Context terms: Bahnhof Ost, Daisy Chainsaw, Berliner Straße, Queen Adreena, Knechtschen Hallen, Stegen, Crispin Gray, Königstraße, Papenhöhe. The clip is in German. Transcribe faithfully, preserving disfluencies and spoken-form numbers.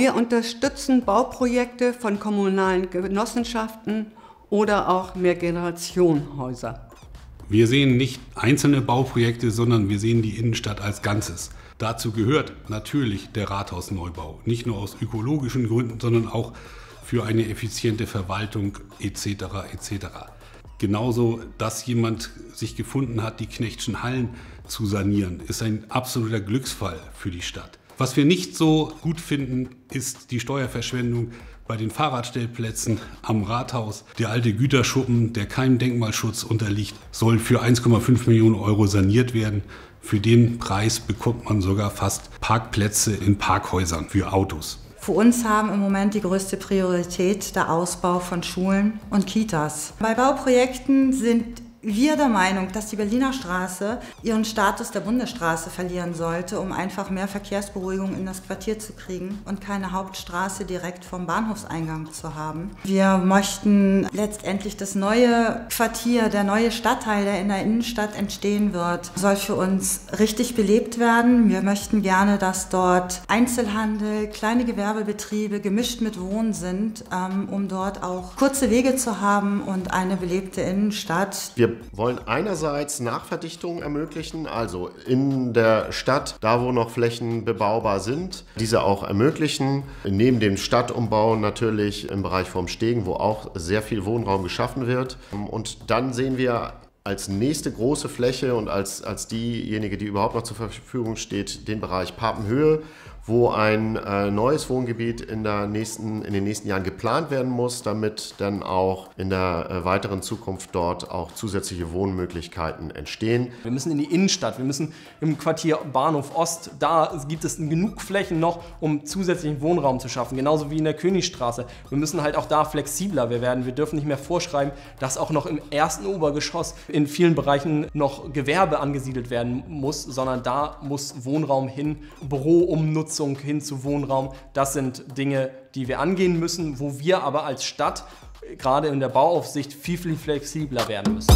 Wir unterstützen Bauprojekte von kommunalen Genossenschaften oder auch Mehrgenerationenhäuser. Wir sehen nicht einzelne Bauprojekte, sondern wir sehen die Innenstadt als Ganzes. Dazu gehört natürlich der Rathausneubau, nicht nur aus ökologischen Gründen, sondern auch für eine effiziente Verwaltung et cetera et cetera. Genauso, dass jemand sich gefunden hat, die Knechtschen Hallen zu sanieren, ist ein absoluter Glücksfall für die Stadt. Was wir nicht so gut finden, ist die Steuerverschwendung bei den Fahrradstellplätzen am Rathaus. Der alte Güterschuppen, der keinem Denkmalschutz unterliegt, soll für eins Komma fünf Millionen Euro saniert werden. Für den Preis bekommt man sogar fast Parkplätze in Parkhäusern für Autos. Für uns haben im Moment die größte Priorität der Ausbau von Schulen und Kitas. Bei Bauprojekten sind wir der Meinung, dass die Berliner Straße ihren Status der Bundesstraße verlieren sollte, um einfach mehr Verkehrsberuhigung in das Quartier zu kriegen und keine Hauptstraße direkt vom Bahnhofseingang zu haben. Wir möchten letztendlich das neue Quartier, der neue Stadtteil, der in der Innenstadt entstehen wird, soll für uns richtig belebt werden. Wir möchten gerne, dass dort Einzelhandel, kleine Gewerbebetriebe gemischt mit Wohnen sind, um dort auch kurze Wege zu haben und eine belebte Innenstadt. Wir Wir wollen einerseits Nachverdichtungen ermöglichen, also in der Stadt, da wo noch Flächen bebaubar sind, diese auch ermöglichen. Neben dem Stadtumbau natürlich im Bereich vom Stegen, wo auch sehr viel Wohnraum geschaffen wird. Und dann sehen wir als nächste große Fläche und als, als diejenige, die überhaupt noch zur Verfügung steht, den Bereich Papenhöhe, wo ein äh, neues Wohngebiet in, der nächsten, in den nächsten Jahren geplant werden muss, damit dann auch in der äh, weiteren Zukunft dort auch zusätzliche Wohnmöglichkeiten entstehen. Wir müssen in die Innenstadt, wir müssen im Quartier Bahnhof Ost, da gibt es genug Flächen noch, um zusätzlichen Wohnraum zu schaffen, genauso wie in der Königstraße. Wir müssen halt auch da flexibler werden, wir dürfen nicht mehr vorschreiben, dass auch noch im ersten Obergeschoss in vielen Bereichen noch Gewerbe angesiedelt werden muss, sondern da muss Wohnraum hin, Büroumnutzung hin zu Wohnraum. Das sind Dinge, die wir angehen müssen, wo wir aber als Stadt gerade in der Bauaufsicht viel, viel flexibler werden müssen.